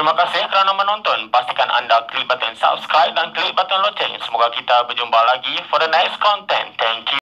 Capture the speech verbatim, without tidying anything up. Terima kasih kerana menonton. Pastikan anda klik button subscribe dan klik button loceng. Semoga kita berjumpa lagi for the next content. Thank you.